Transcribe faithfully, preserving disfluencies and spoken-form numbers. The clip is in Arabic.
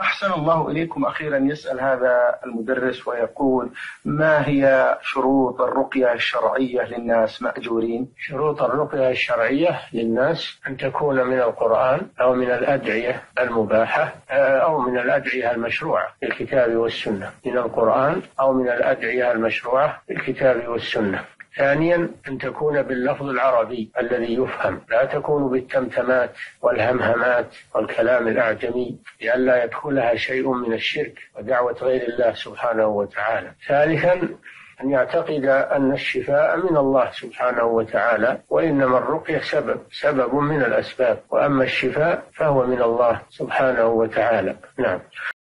أحسن الله إليكم. أخيرا يسأل هذا المدرس ويقول: ما هي شروط الرقية الشرعية للناس مأجورين؟ شروط الرقية الشرعية للناس أن تكون من القرآن أو من الأدعية المباحة أو من الأدعية المشروعة في الكتاب والسنة، من القرآن أو من الأدعية المشروعة في الكتاب والسنة. ثانيا أن تكون باللفظ العربي الذي يفهم، لا تكون بالتمتمات والهمهمات والكلام الأعجمي، لئلا يدخلها شيء من الشرك ودعوة غير الله سبحانه وتعالى. ثالثا أن يعتقد أن الشفاء من الله سبحانه وتعالى، وإنما الرقية سبب سبب من الأسباب، وأما الشفاء فهو من الله سبحانه وتعالى. نعم.